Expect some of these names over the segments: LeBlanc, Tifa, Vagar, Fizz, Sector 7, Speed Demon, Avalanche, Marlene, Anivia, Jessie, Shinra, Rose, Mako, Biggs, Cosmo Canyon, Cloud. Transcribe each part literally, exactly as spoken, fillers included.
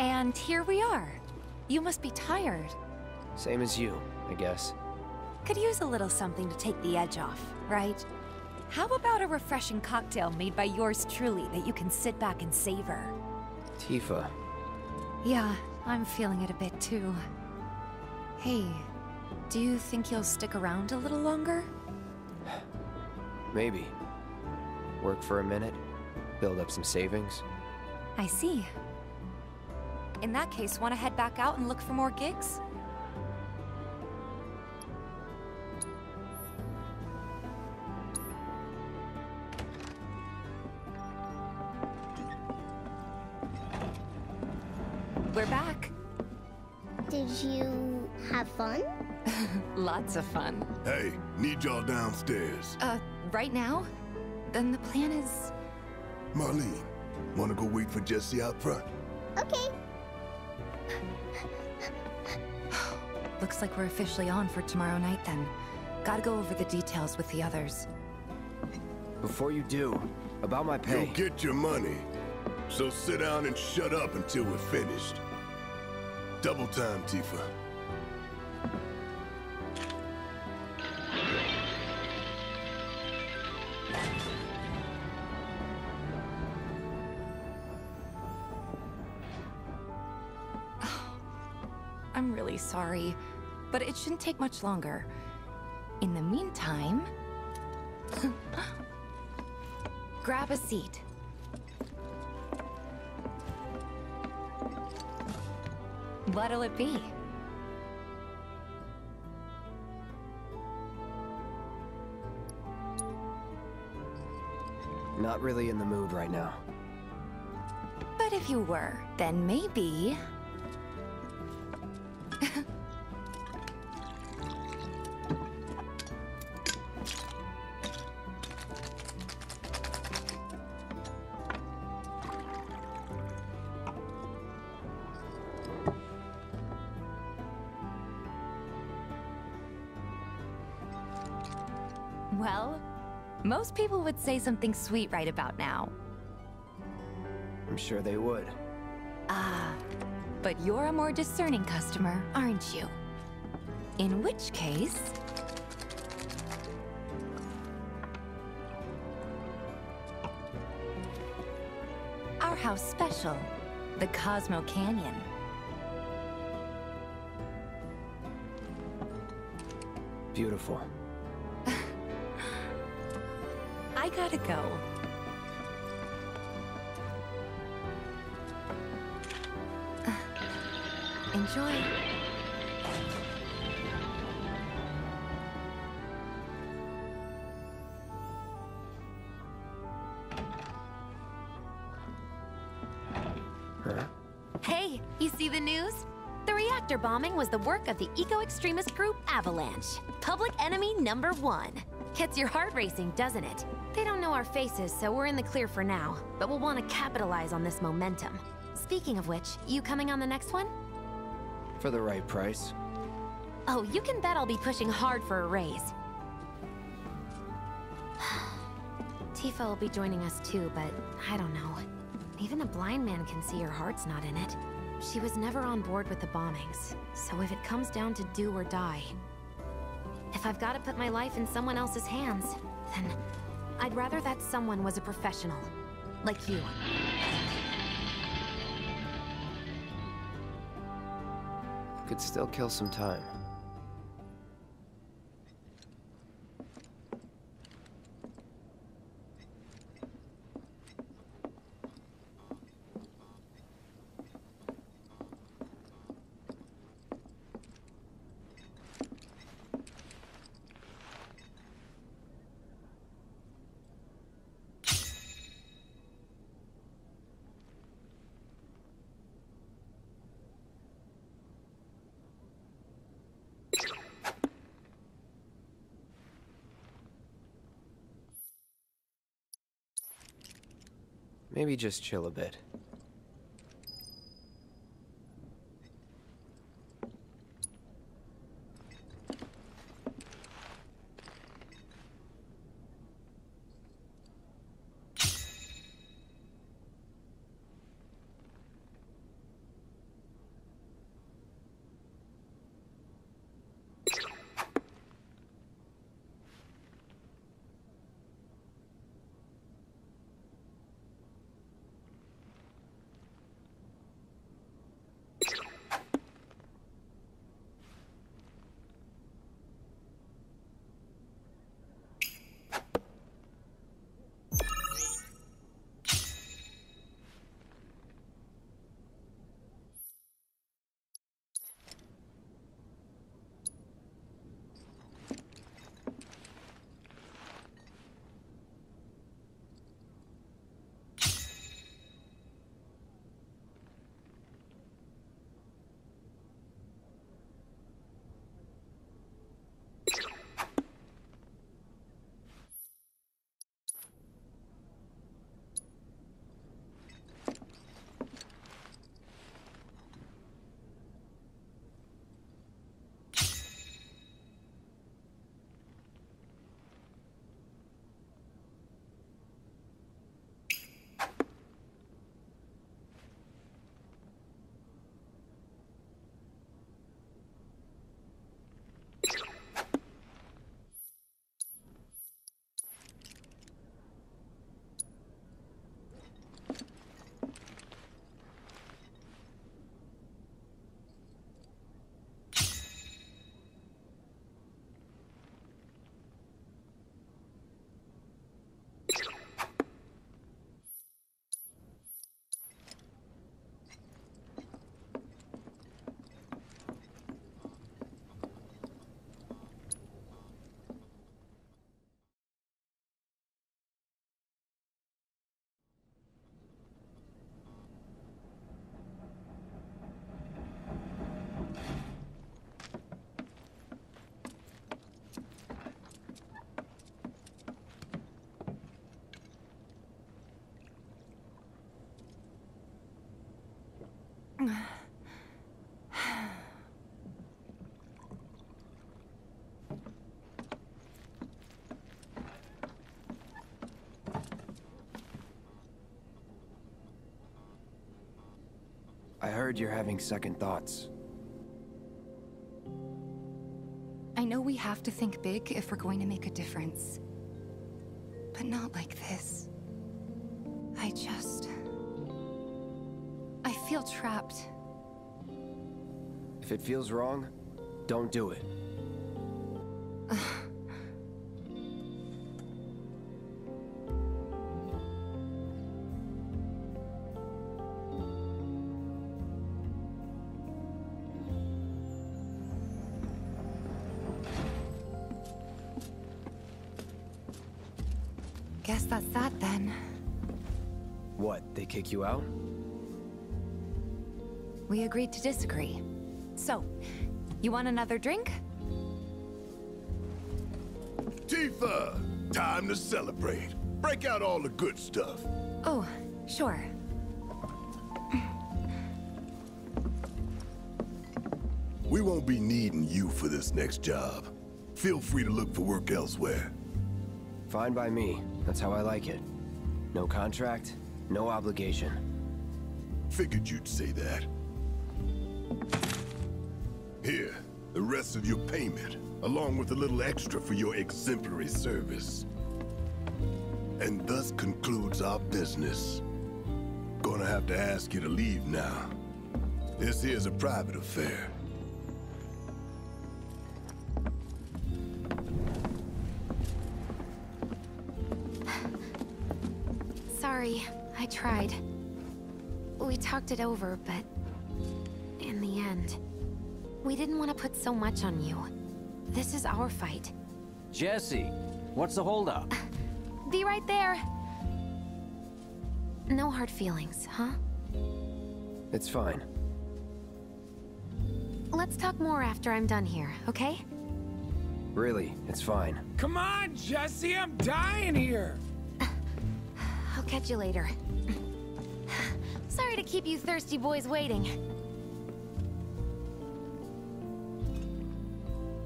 And here we are. You must be tired. Same as you, I guess. Could use a little something to take the edge off, right? How about a refreshing cocktail made by yours truly that you can sit back and savor? Tifa. Yeah, I'm feeling it a bit too. Hey, do you think you'll stick around a little longer? Maybe. Work for a minute, build up some savings. I see. In that case, want to head back out and look for more gigs? We're back. Did you have fun? Lots of fun. Hey, need y'all downstairs. Uh, right now? Then the plan is... Marlene, wanna go wait for Jessie out front? Okay. Looks like we're officially on for tomorrow night then. Gotta go over the details with the others. Before you do, about my pay... You'll get your money. So sit down and shut up until we're finished. Double time, Tifa. Oh, I'm really sorry, but it shouldn't take much longer. In the meantime... grab a seat. What'll it be? Not really in the mood right now. But if you were, then maybe... Well, most people would say something sweet right about now. I'm sure they would. Ah, but you're a more discerning customer, aren't you? In which case... our house special, the Cosmo Canyon. Beautiful. I gotta go. Uh, enjoy. Hey, you see the news? The reactor bombing was the work of the eco-extremist group Avalanche. Public enemy number one. Gets your heart racing, doesn't it? They don't know our faces, so we're in the clear for now, but we'll want to capitalize on this momentum. Speaking of which, you coming on the next one? For the right price. Oh, you can bet I'll be pushing hard for a raise. Tifa will be joining us too, but I don't know. Even a blind man can see her heart's not in it. She was never on board with the bombings, so if it comes down to do or die... if I've got to put my life in someone else's hands, then... I'd rather that someone was a professional, like you. Could still kill some time. Maybe just chill a bit. I heard you're having second thoughts. I know we have to think big if we're going to make a difference. But not like this. I just... I feel trapped. If it feels wrong, don't do it. Guess that's that then. What, they kick you out? We agreed to disagree. So, you want another drink? Tifa! Time to celebrate. Break out all the good stuff. Oh, sure. We won't be needing you for this next job. Feel free to look for work elsewhere. Fine by me. That's how I like it. No contract, no obligation. Figured you'd say that. Here, the rest of your payment, along with a little extra for your exemplary service. And thus concludes our business. Gonna have to ask you to leave now. This here's a private affair. Sorry, I tried. We talked it over, but in the end... we didn't want to put so much on you. This is our fight. Jessie, what's the holdup? Be right there. No hard feelings, huh? It's fine. Let's talk more after I'm done here, okay? Really, it's fine. Come on, Jessie, I'm dying here! I'll catch you later. Sorry to keep you thirsty boys waiting.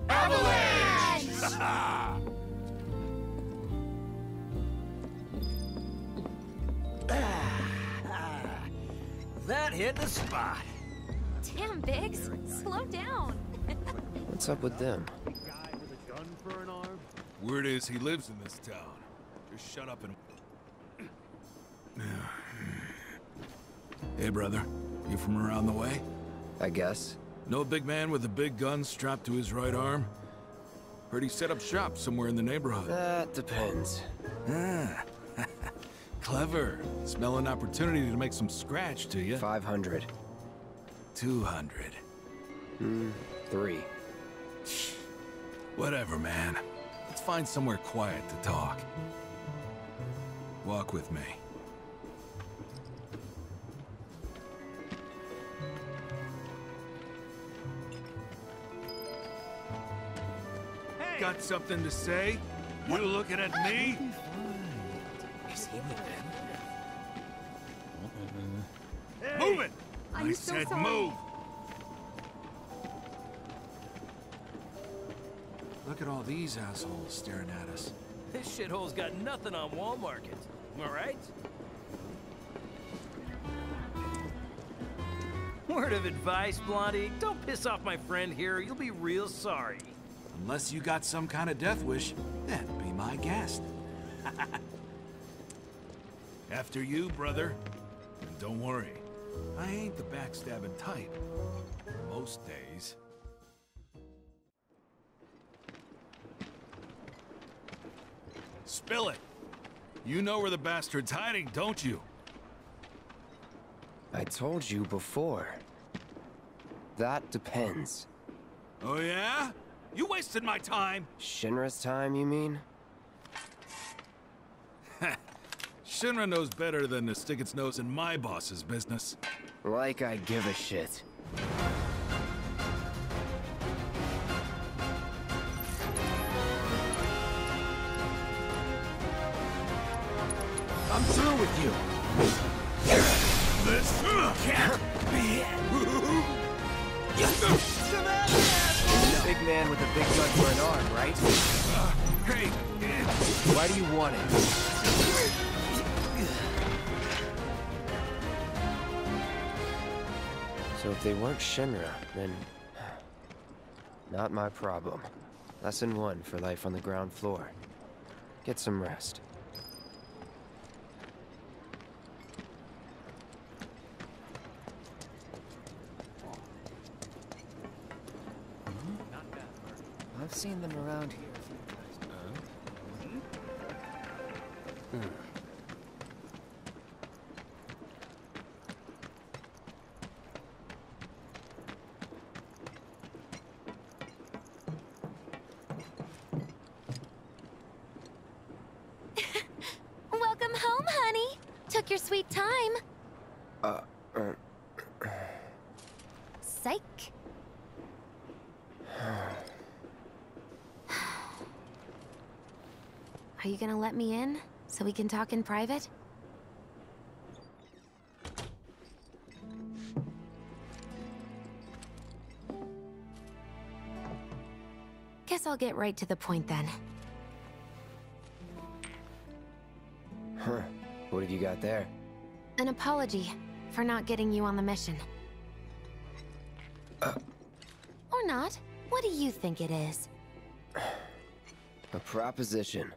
Avalanche! That hit the spot. Damn, Biggs. Slow down. What's up with them? Word is he lives in this town. Just shut up and... Hey, brother. You from around the way? I guess. No big man with a big gun strapped to his right arm? Heard he set up shop somewhere in the neighborhood. That depends. Ah. Clever. Smell an opportunity to make some scratch, do you? five hundred. two hundred. Hmm. Three. Whatever, man. Let's find somewhere quiet to talk. Walk with me. Got something to say? You looking at me? Hey. Move it! I'm I so said sorry. Move! Look at all these assholes staring at us. This shithole's got nothing on Wall Market. Am I right? Word of advice, Blondie. Don't piss off my friend here. You'll be real sorry. Unless you got some kind of death wish, then be my guest. After you, brother. And don't worry, I ain't the backstabbing type. Most days. Spill it! You know where the bastard's hiding, don't you? I told you before. That depends. Oh yeah? You wasted my time! Shinra's time, you mean? Shinra knows better than to stick its nose in my boss's business. Like I give a shit. I'm through with you! This can't be it! Big man with a big gun for an arm, right? Uh, hey! Why do you want it? So if they weren't Shinra, then... not my problem. Lesson one for life on the ground floor. Get some rest. I've seen them around here. Uh-huh. Hmm. Welcome home, honey. Took your sweet time. Uh, uh Psych. Are you gonna let me in, so we can talk in private? Guess I'll get right to the point then. Huh. What have you got there? An apology for not getting you on the mission. Uh. Or not. What do you think it is? A proposition.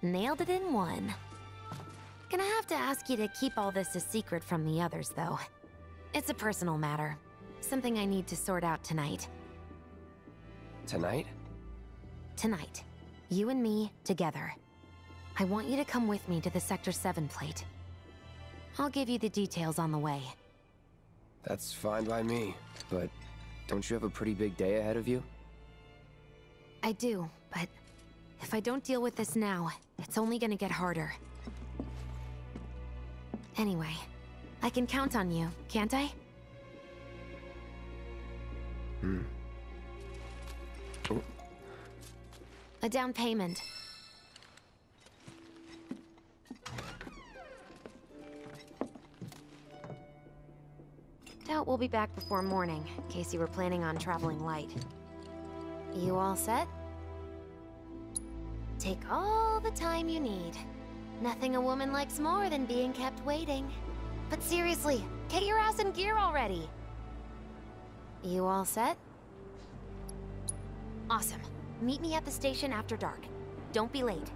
Nailed it in one. Gonna have to ask you to keep all this a secret from the others, though. It's a personal matter. Something I need to sort out tonight. Tonight? Tonight. You and me, together. I want you to come with me to the Sector seven plate. I'll give you the details on the way. That's fine by me, but... don't you have a pretty big day ahead of you? I do, but... if I don't deal with this now, it's only gonna get harder. Anyway, I can count on you, can't I? Hmm. Oh. A down payment. Doubt we'll be back before morning, in case you were planning on traveling light. You all set? Take all the time you need. Nothing a woman likes more than being kept waiting. But seriously, get your ass in gear already! You all set? Awesome. Meet me at the station after dark. Don't be late.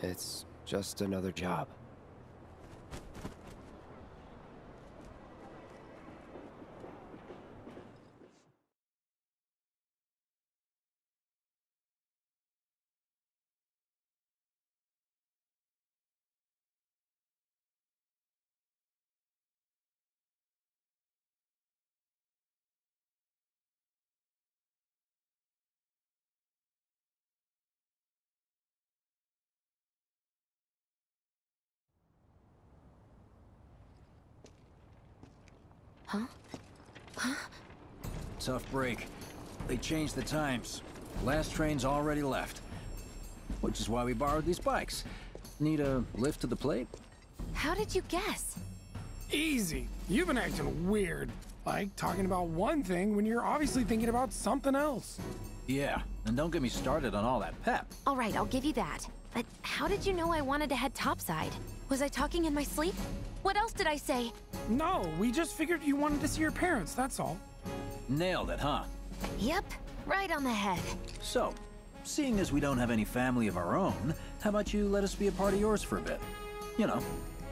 It's just another job. Huh? Huh? Tough break. They changed the times. Last train's already left. Which is why we borrowed these bikes. Need a lift to the plate? How did you guess? Easy. You've been acting weird. Like, talking about one thing when you're obviously thinking about something else. Yeah, and don't get me started on all that pep. Alright, I'll give you that. But how did you know I wanted to head topside? Was I talking in my sleep? What else did I say? No, we just figured you wanted to see your parents, that's all. Nailed it, huh? Yep, right on the head. So, seeing as we don't have any family of our own, how about you let us be a part of yours for a bit? You know,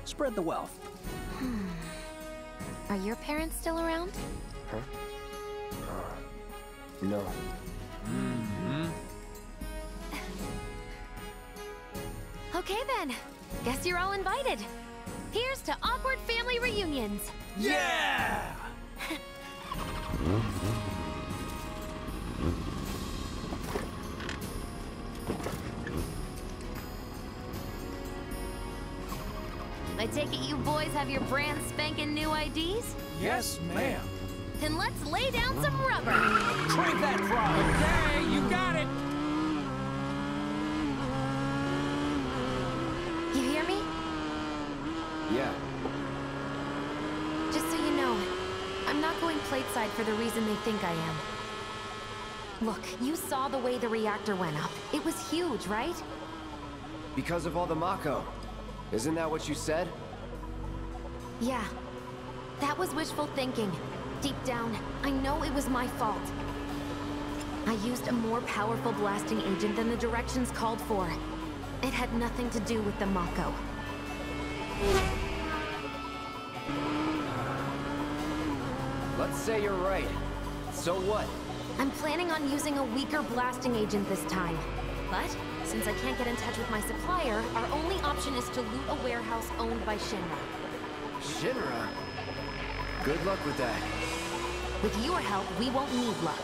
spread the wealth. Hmm. Are your parents still around? Huh? Uh, no. Mm-hmm. Okay then, guess you're all invited. Here's to awkward family reunions! Yeah! I take it you boys have your brand spanking new I Ds? Yes, ma'am. Then let's lay down some rubber! Drink that frog! Okay, you got it! You hear me? Yeah. Just so you know, I'm not going plateside for the reason they think I am. Look, you saw the way the reactor went up. It was huge, right? Because of all the Mako. Isn't that what you said? Yeah. That was wishful thinking. Deep down, I know it was my fault. I used a more powerful blasting agent than the directions called for. It had nothing to do with the Mako. Let's say you're right. So what? I'm planning on using a weaker blasting agent this time. But, since I can't get in touch with my supplier, our only option is to loot a warehouse owned by Shinra. Shinra? Good luck with that. With your help, we won't need luck.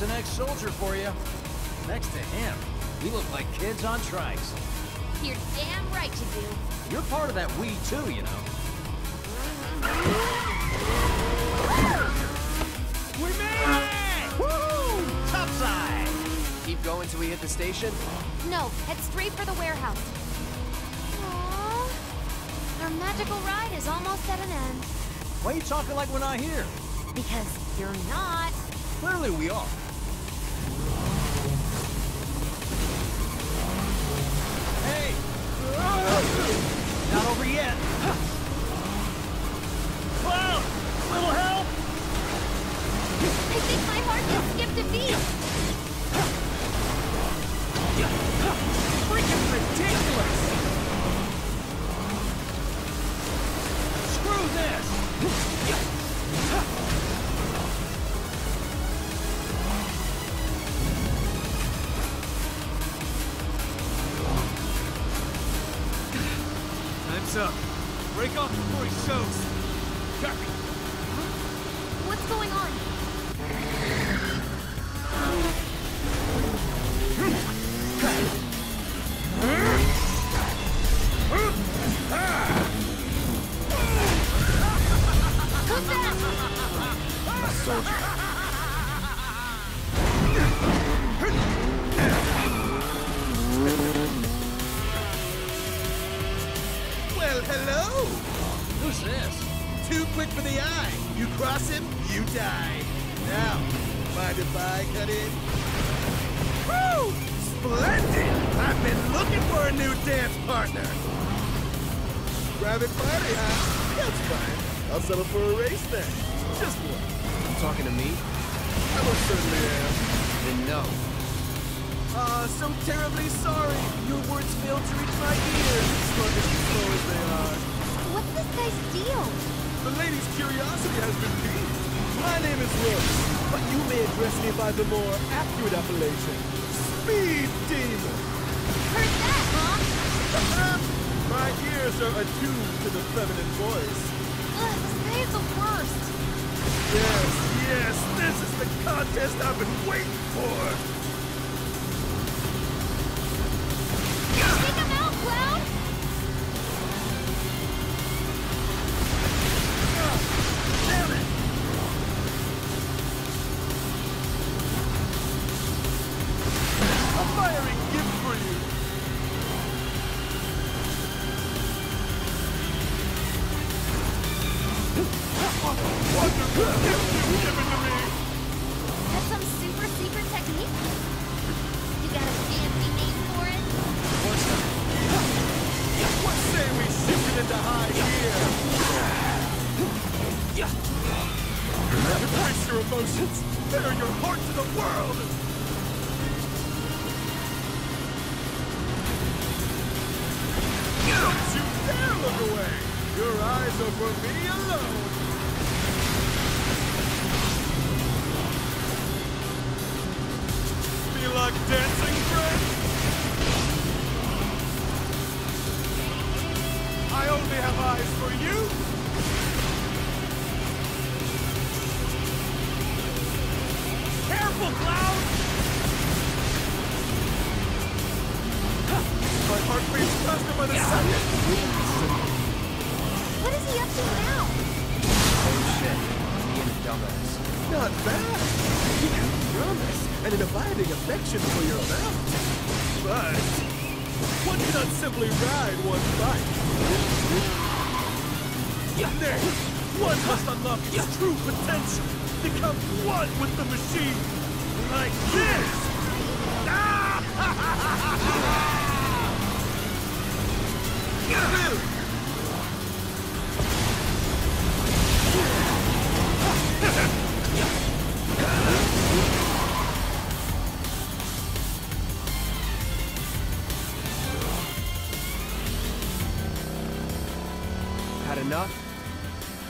That's an ex-soldier for you. Next to him, we look like kids on trikes. You're damn right you do. You're part of that we too, you know. We made it! Woo! Topside! Keep going till we hit the station? No, head straight for the warehouse. Aww. Our magical ride is almost at an end. Why are you talking like we're not here? Because you're not. Clearly we are. Hey! Not over yet. Cloud! Little help! I think my heart just skipped a beat. Freaking ridiculous! Screw this! Up. Break off before he shows. What's going on? Who's that? A soldier. Well, hello! Who's this? Too quick for the eye! You cross him, you die! Now, mind if I cut in? Woo! Splendid! I've been looking for a new dance partner! Private party, huh? That's fine. I'll settle for a race then. Just one. You talking to me? I most certainly am. Then no. Uh, so terribly sorry. Your words failed to reach my ears, sluggish and slow as they are. What's this guy's deal? The lady's curiosity has been piqued. My name is Rose, but you may address me by the more accurate appellation, Speed Demon. Heard that, huh? My ears are attuned to the feminine voice. Ugh, this day is the worst. Yes, yes, this is the contest I've been waiting for.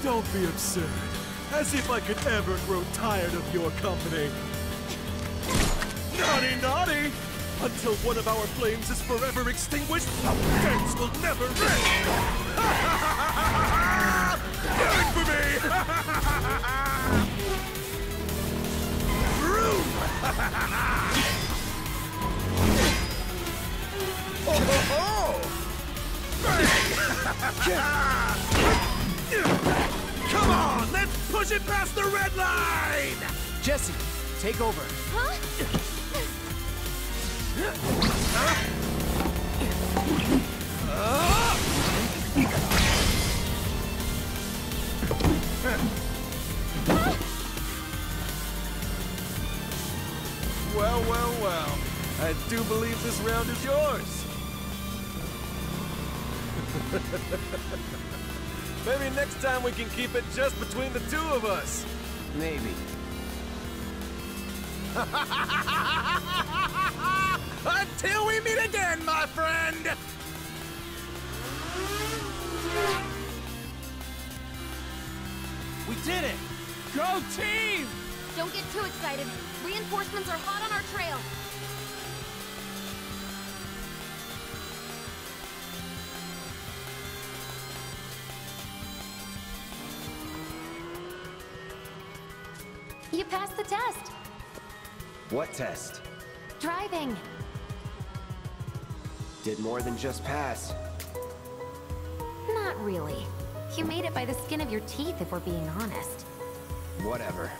Don't be absurd. As if I could ever grow tired of your company. Naughty, naughty! Until one of our flames is forever extinguished, our dance will never end! Do it for me! Room! Come on, let's push it past the red line! Jessie, take over. Huh? Huh? Well, well, well. I do believe this round is yours. Maybe next time we can keep it just between the two of us. Maybe. Until we meet again, my friend! We did it! Go team! Don't get too excited. Reinforcements are hot on our trail. You passed the test. What test? Driving. Did more than just pass. Not really. You made it by the skin of your teeth, if we're being honest. Whatever.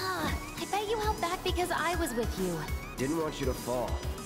Ah, I bet you held back because I was with you. Didn't want you to fall.